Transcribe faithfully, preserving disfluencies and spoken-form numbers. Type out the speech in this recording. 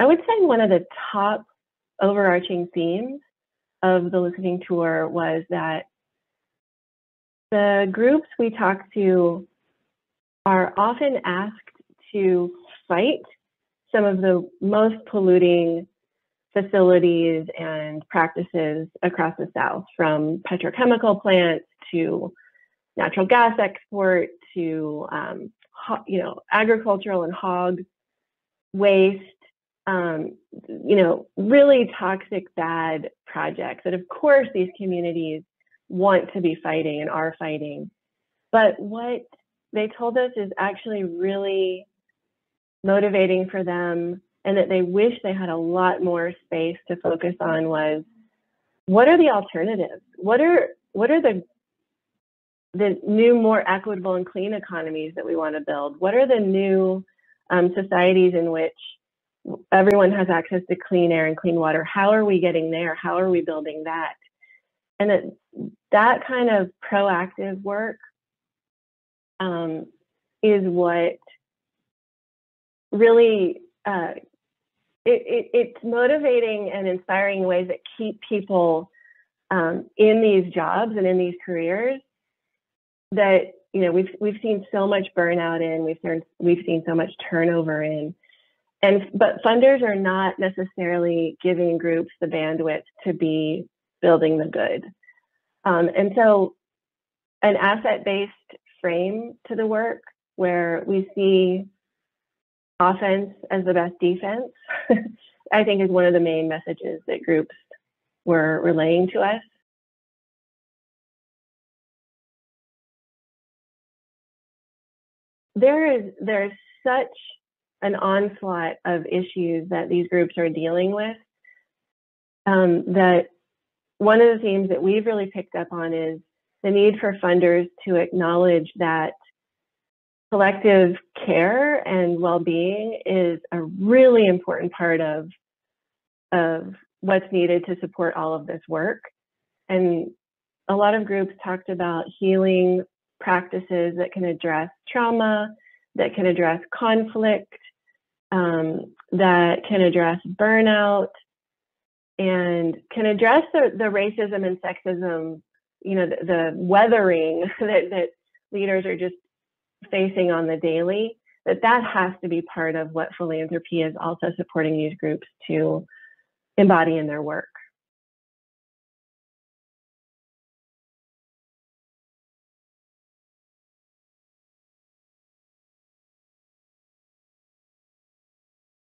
I would say one of the top overarching themes of the listening tour was that the groups we talk to are often asked to fight some of the most polluting facilities and practices across the South, from petrochemical plants to natural gas export to um, you know agricultural and hog waste, um, you know really toxic, bad projects that of course these communities want to be fighting and are fighting. But what they told us is actually really motivating for them, and that they wish they had a lot more space to focus on, was what are the alternatives? What are what are the the new, more equitable and clean economies that we want to build? What are the new um, societies in which everyone has access to clean air and clean water? How are we getting there? How are we building that? And that that kind of proactive work um, is what really uh, it, it, it's motivating and inspiring ways that keep people um, in these jobs and in these careers that you know we've we've seen so much burnout in, we've turned, we've seen so much turnover in, and but funders are not necessarily giving groups the bandwidth to be building the good. Um, and so an asset-based frame to the work where we see offense as the best defense, I think is one of the main messages that groups were relaying to us. There is, there is such an onslaught of issues that these groups are dealing with um, that one of the themes that we've really picked up on is the need for funders to acknowledge that collective care and well-being is a really important part of, of what's needed to support all of this work. And a lot of groups talked about healing practices that can address trauma, that can address conflict, um, that can address burnout, and can address the, the racism and sexism, you know, the, the weathering that, that leaders are just facing on the daily, that that has to be part of what philanthropy is also supporting these groups to embody in their work.